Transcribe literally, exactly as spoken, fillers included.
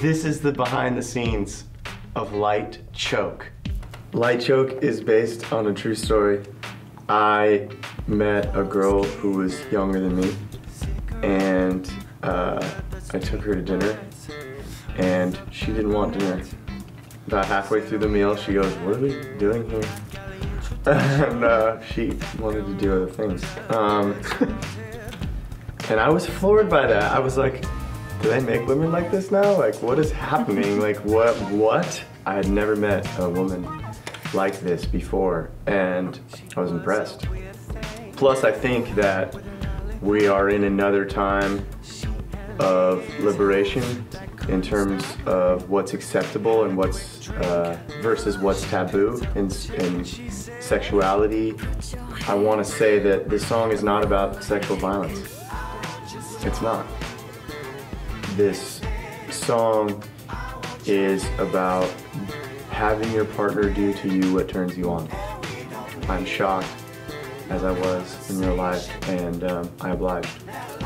This is the behind the scenes of Lite Choke. Lite Choke is based on a true story. I met a girl who was younger than me, and uh, I took her to dinner, and she didn't want dinner. About halfway through the meal, she goes, "What are we doing here?" And uh, she wanted to do other things. Um, and I was floored by that. I was like, do they make women like this now? Like, what is happening? Like, what, what? I had never met a woman like this before, and I was impressed. Plus, I think that we are in another time of liberation in terms of what's acceptable and what's uh, versus what's taboo in, in sexuality. I want to say that this song is not about sexual violence. It's not. This song is about having your partner do to you what turns you on. I'm shocked, as I was in real life, and um, I obliged.